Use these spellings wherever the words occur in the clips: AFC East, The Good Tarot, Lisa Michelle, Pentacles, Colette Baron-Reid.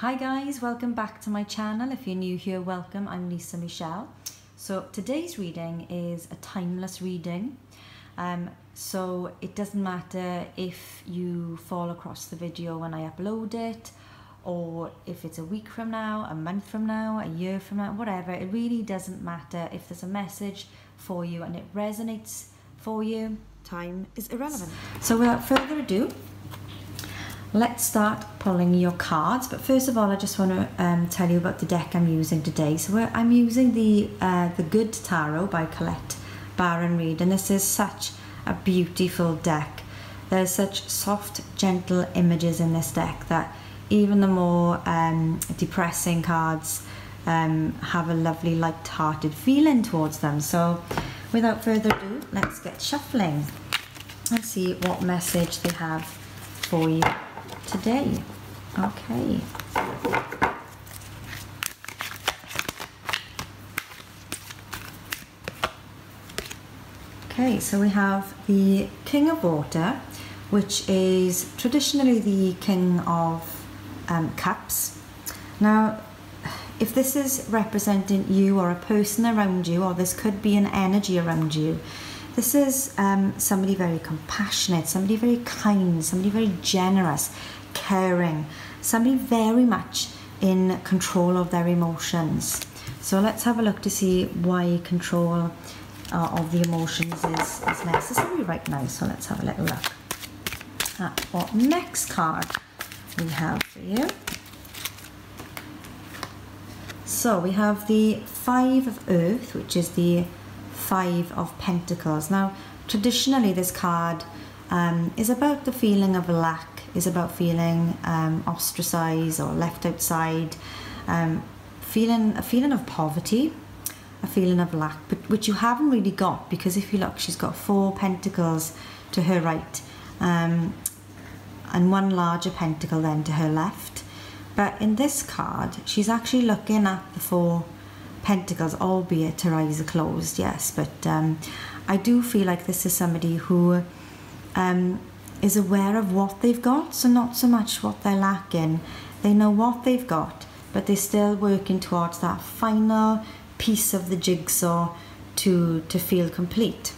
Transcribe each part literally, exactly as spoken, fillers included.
Hi guys, welcome back to my channel. If you're new here, welcome. I'm Lisa Michelle. So today's reading is a timeless reading. Um, so it doesn't matter if you fall across the video when I upload it, or if it's a week from now, a month from now, a year from now, whatever. It really doesn't matter. If there's a message for you and it resonates for you, time is irrelevant. So without further ado, let's start pulling your cards. But first of all, I just want to um, tell you about the deck I'm using today. So we're, I'm using the uh, The Good Tarot by Colette Baron-Reid, and this is such a beautiful deck. There's such soft, gentle images in this deck that even the more um, depressing cards um, have a lovely light-hearted feeling towards them. So without further ado, let's get shuffling and see what message they have for you today. Okay. Okay, so we have the King of Water, which is traditionally the King of um, Cups. Now, if this is representing you or a person around you, or this could be an energy around you, this is um, somebody very compassionate, somebody very kind, somebody very generous, caring, somebody very much in control of their emotions. So let's have a look to see why control uh, of the emotions is, is necessary right now. So let's have a little look at what next card we have for you. So we have the Five of Earth, which is the Five of Pentacles. Now, traditionally this card um, is about the feeling of lack, is about feeling um, ostracized or left outside, um, feeling a feeling of poverty, a feeling of lack, but which you haven't really got, because if you look, she's got four pentacles to her right um, and one larger pentacle then to her left. But in this card, she's actually looking at the four pentacles, albeit her eyes are closed, yes, but um, I do feel like this is somebody who um, is aware of what they've got, so not so much what they're lacking. They know what they've got, but they're still working towards that final piece of the jigsaw to, to feel complete.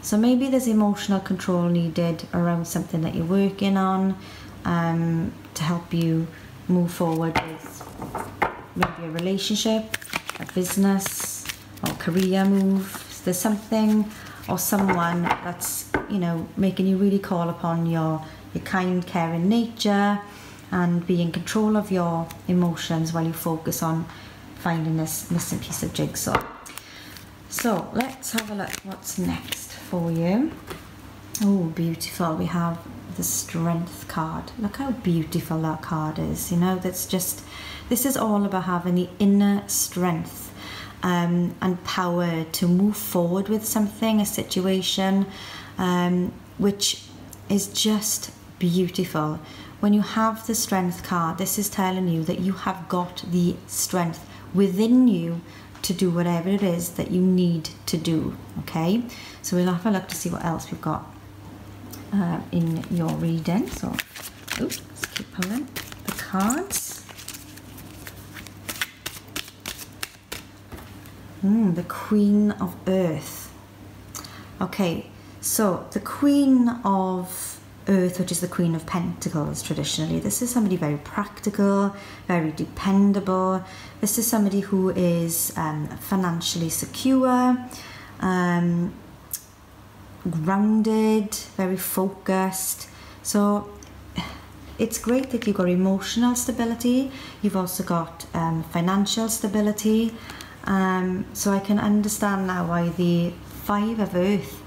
So maybe there's emotional control needed around something that you're working on um, to help you move forward with maybe a relationship, a business, or career move. There's something or someone that's, you know, making you really call upon your, your kind, caring nature and be in control of your emotions while you focus on finding this missing piece of jigsaw. So let's have a look what's next for you. Oh, beautiful. We have the Strength card. Look how beautiful that card is. You know, that's just, this is all about having the inner strength um, and power to move forward with something, a situation, um, which is just beautiful. When you have the Strength card, this is telling you that you have got the strength within you to do whatever it is that you need to do. Okay, so we'll have a look to see what else we've got uh, in your reading. So, oops, let's keep pulling the cards. Mm, the Queen of Earth. Okay, so the Queen of Earth, which is the Queen of Pentacles traditionally, this is somebody very practical, very dependable. This is somebody who is um, financially secure, um, grounded, very focused. So it's great that you've got emotional stability. You've also got um, financial stability. Um, so I can understand now why the Five of Earth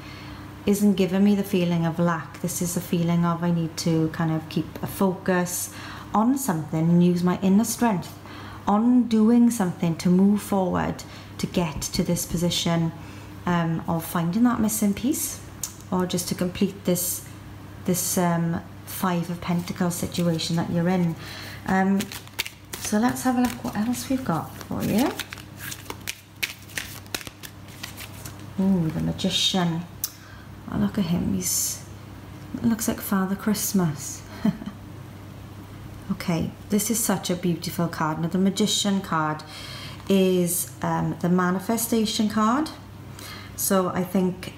isn't giving me the feeling of lack. This is a feeling of I need to kind of keep a focus on something and use my inner strength on doing something to move forward to get to this position um, of finding that missing piece, or just to complete this this um, Five of Pentacles situation that you're in. Um, so let's have a look what else we've got for you. Oh, the Magician. Oh, look at him. He's looks like Father Christmas. Okay, this is such a beautiful card. Now, the Magician card is um, the manifestation card. So I think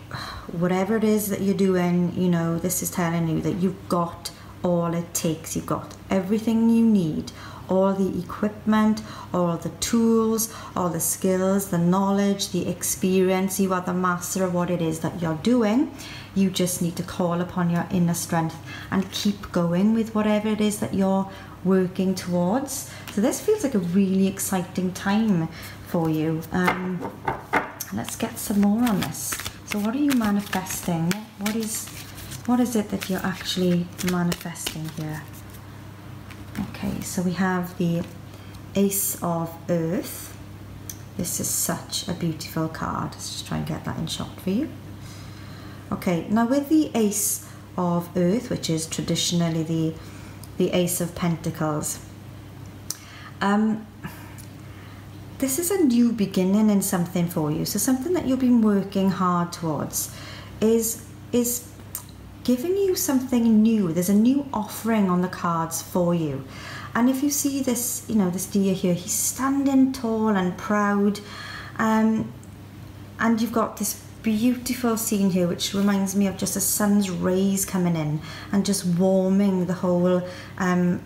whatever it is that you're doing, you know, this is telling you that you've got all it takes. You've got everything you need, all the equipment, all the tools, all the skills, the knowledge, the experience. You are the master of what it is that you're doing. You just need to call upon your inner strength and keep going with whatever it is that you're working towards. So this feels like a really exciting time for you. Um, let's get some more on this. So what are you manifesting? What is, what is it that you're actually manifesting here? Okay, so we have the Ace of Earth. This is such a beautiful card. Let's just try and get that in shot for you. Okay, now with the Ace of Earth, which is traditionally the, the Ace of Pentacles, um, this is a new beginning in something for you. So something that you've been working hard towards is, is giving you something new. There's a new offering on the cards for you. And if you see this, you know, this deer here, he's standing tall and proud. Um, and you've got this beautiful scene here, which reminds me of just the sun's rays coming in and just warming the whole um,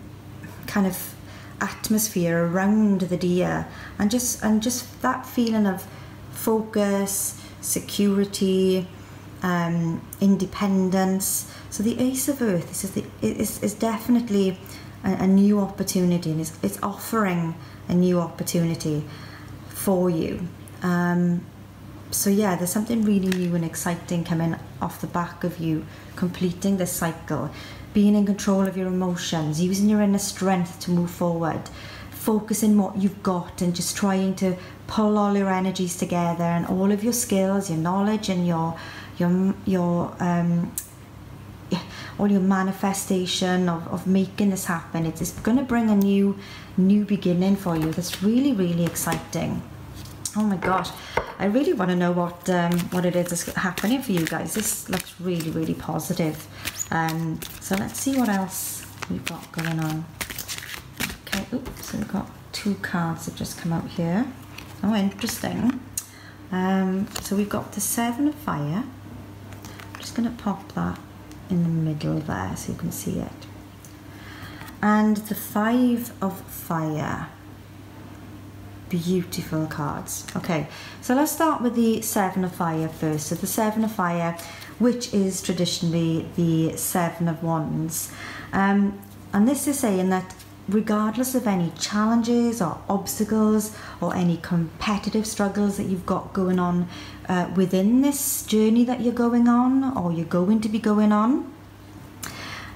kind of atmosphere around the deer, and just and just that feeling of focus, security, um, independence. So the Ace of Earth, this is the is is definitely a, a new opportunity, and it's, it's offering a new opportunity for you. Um, So yeah, there's something really new and exciting coming off the back of you completing this cycle, being in control of your emotions, using your inner strength to move forward, focusing what you've got and just trying to pull all your energies together and all of your skills, your knowledge and your, your, your um, all your manifestation of, of making this happen. It's, it's going to bring a new, new beginning for you. That's really, really exciting. Oh my gosh, I really want to know what um, what it is that's happening for you guys. This looks really, really positive. Um, so let's see what else we've got going on. Okay, oops, so we've got two cards that just come out here. Oh, interesting. Um, so we've got the Seven of Fire. I'm just going to pop that in the middle there so you can see it. And the Five of Fire. Beautiful cards. Okay, so let's start with the Seven of Fire first. So the Seven of Fire, which is traditionally the Seven of Wands, um, and this is saying that regardless of any challenges or obstacles or any competitive struggles that you've got going on uh, within this journey that you're going on or you're going to be going on,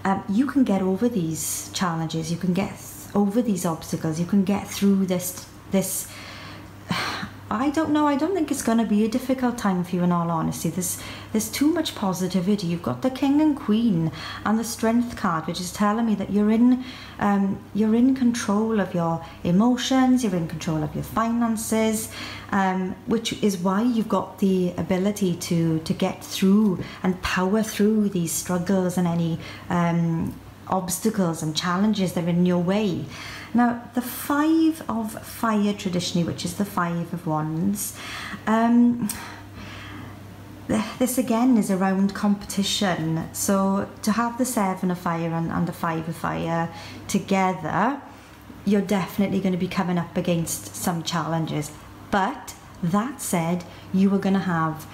um, you can get over these challenges, you can get over these obstacles, you can get through this this I don't know I don't think it's going to be a difficult time for you, in all honesty. This there's too much positivity. You've got the King and Queen and the Strength card, which is telling me that you're in um you're in control of your emotions, you're in control of your finances, um which is why you've got the ability to to get through and power through these struggles and any um obstacles and challenges that are in your way. Now, the Five of Fire traditionally, which is the Five of Wands, um, this again is around competition. So to have the Seven of Fire and, and the Five of Fire together, you're definitely going to be coming up against some challenges. But that said, you are going to have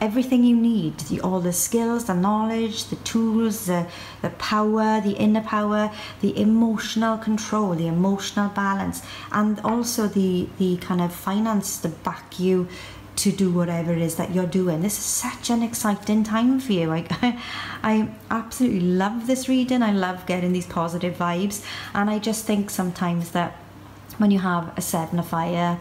everything you need, the, all the skills, the knowledge, the tools, the, the power, the inner power, the emotional control, the emotional balance, and also the, the kind of finance to back you to do whatever it is that you're doing. This is such an exciting time for you. Like, I, I absolutely love this reading. I love getting these positive vibes. And I just think sometimes that when you have a Seven of Fire,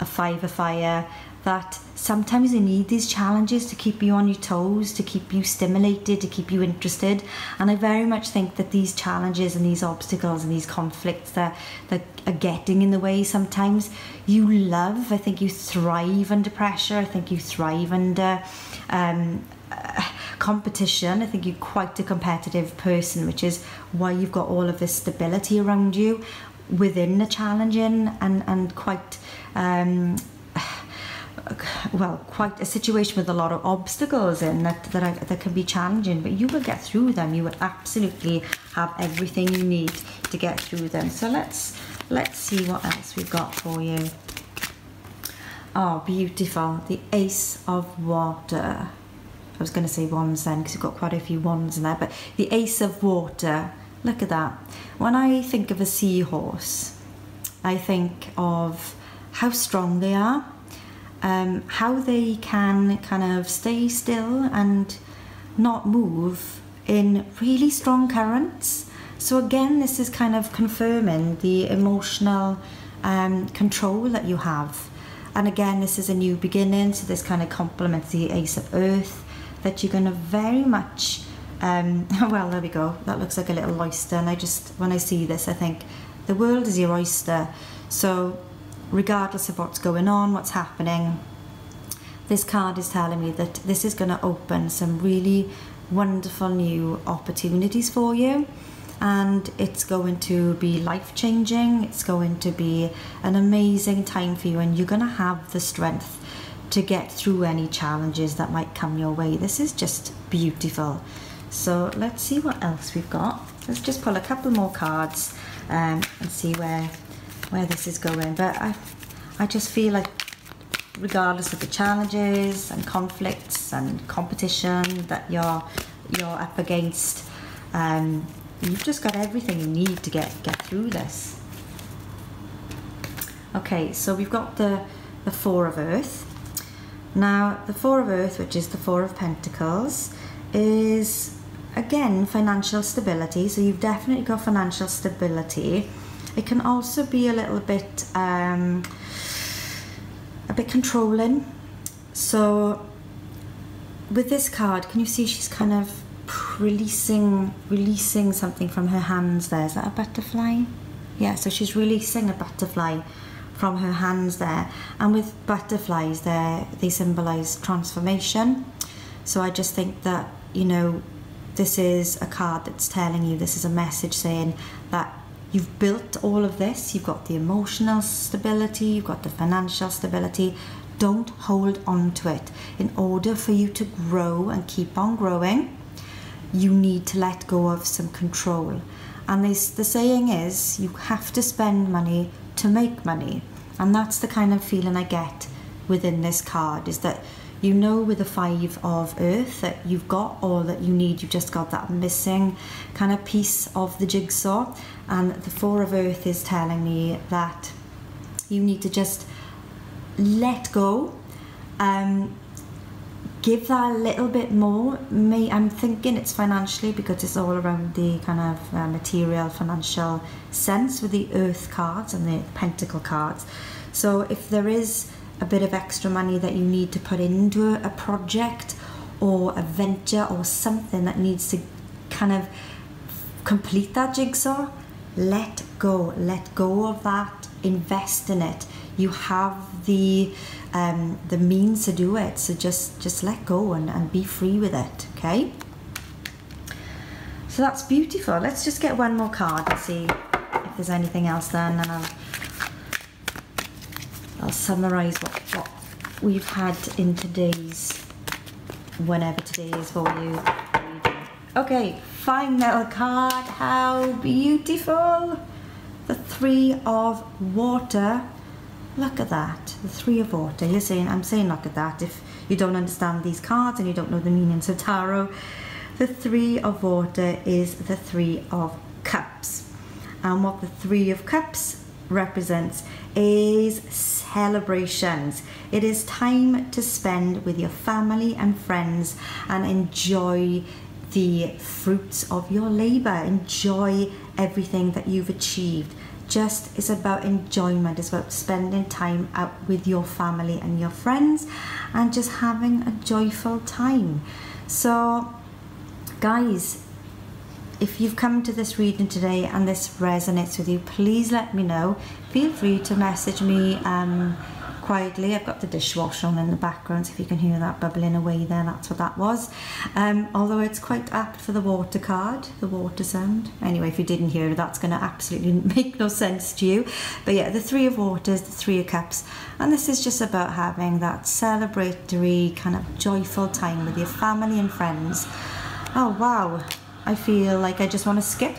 a Five of Fire, that sometimes you need these challenges to keep you on your toes, to keep you stimulated, to keep you interested. And I very much think that these challenges and these obstacles and these conflicts that, that are getting in the way sometimes, you love. I think you thrive under pressure. I think you thrive under um, uh, competition. I think you're quite a competitive person, which is why you've got all of this stability around you within the challenging and, and quite, um, well, quite a situation with a lot of obstacles in that, that, I, that can be challenging, but you will get through them. You will absolutely have everything you need to get through them. So let's, let's see what else we've got for you. Oh, beautiful. The Ace of Water. I was going to say wands then, because we've got quite a few wands in there, but the Ace of Water. Look at that. When I think of a seahorse, I think of how strong they are, um, how they can kind of stay still and not move in really strong currents. So again, this is kind of confirming the emotional um, control that you have. And again, this is a new beginning, so this kind of complements the Ace of Earth, that you're going to very much, um, well, there we go, that looks like a little oyster, and I just, when I see this, I think, the world is your oyster. So, regardless of what's going on, what's happening, this card is telling me that this is going to open some really wonderful new opportunities for you. And it's going to be life-changing, it's going to be an amazing time for you, and you're going to have the strength to get through any challenges that might come your way. This is just beautiful. So let's see what else we've got. Let's just pull a couple more cards um, and see where where this is going. But I, I just feel like regardless of the challenges and conflicts and competition that you're, you're up against, um, you've just got everything you need to get, get through this. Okay, so we've got the, the Four of Earth. Now, the Four of Earth, which is the Four of Pentacles, is, again, financial stability. So you've definitely got financial stability. It can also be a little bit, um, a bit controlling. So, with this card, can you see she's kind of releasing releasing something from her hands there? Is that a butterfly? Yeah, so she's releasing a butterfly from her hands there, and with butterflies there, they symbolize transformation. So I just think that, you know, this is a card that's telling you, this is a message saying that you've built all of this, you've got the emotional stability, you've got the financial stability. Don't hold on to it. In order for you to grow and keep on growing, you need to let go of some control. And this, the saying is, you have to spend money to make money. And that's the kind of feeling I get within this card, is that, you know, with the Five of Earth, that you've got all that you need, you've just got that missing kind of piece of the jigsaw. And the Four of Earth is telling me that you need to just let go, um, give that a little bit more. May, I'm thinking it's financially, because it's all around the kind of uh, material, financial sense with the Earth cards and the Pentacle cards. So if there is a bit of extra money that you need to put into a, a project or a venture or something that needs to kind of complete that jigsaw, let go. Let go of that. Invest in it. You have the um, the means to do it, so just just let go and, and be free with it. Okay, so that's beautiful. Let's just get one more card and see if there's anything else then, and I'll, I'll summarize what, what we've had in today's, whenever today is for you. Okay, final card. How beautiful. The Three of Water. Look at that, the Three of Water. You're saying, I'm saying look at that, if you don't understand these cards and you don't know the meanings of tarot. The Three of Water is the Three of Cups. And what the Three of Cups represents is celebrations. It is time to spend with your family and friends and enjoy the fruits of your labor. Enjoy everything that you've achieved. Just, it's about enjoyment. It's about spending time out with your family and your friends and just having a joyful time. So guys, if you've come to this reading today and this resonates with you, please let me know. Feel free to message me um, quietly. I've got the dishwasher on in the background, so if you can hear that bubbling away there, that's what that was. Um, although it's quite apt for the water card, the water sound. Anyway, if you didn't hear it, that's going to absolutely make no sense to you. But yeah, the Three of Waters, the Three of Cups. And this is just about having that celebratory, kind of joyful time with your family and friends. Oh, wow. I feel like I just want to skip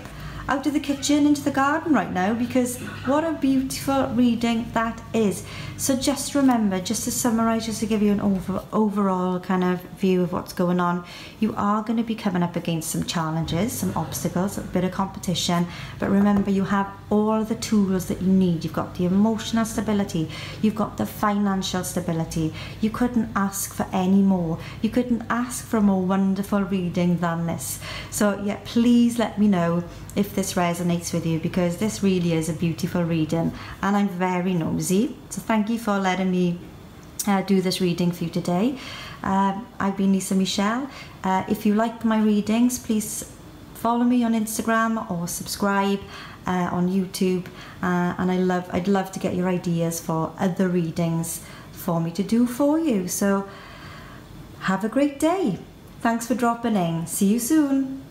out of the kitchen into the garden right now, because what a beautiful reading that is. So just remember, just to summarize, just to give you an over, overall kind of view of what's going on, you are going to be coming up against some challenges, some obstacles, a bit of competition, but remember you have all the tools that you need. You've got the emotional stability, you've got the financial stability. You couldn't ask for any more. You couldn't ask for a more wonderful reading than this. So yeah, please let me know if this resonates with you, because this really is a beautiful reading and I'm very nosy. So thank you for letting me uh, do this reading for you today. Um, I've been Lisa Michelle. Uh, if you like my readings, please follow me on Instagram or subscribe uh, on YouTube. Uh, and I love, I'd love to get your ideas for other readings for me to do for you. So have a great day. Thanks for dropping in. See you soon.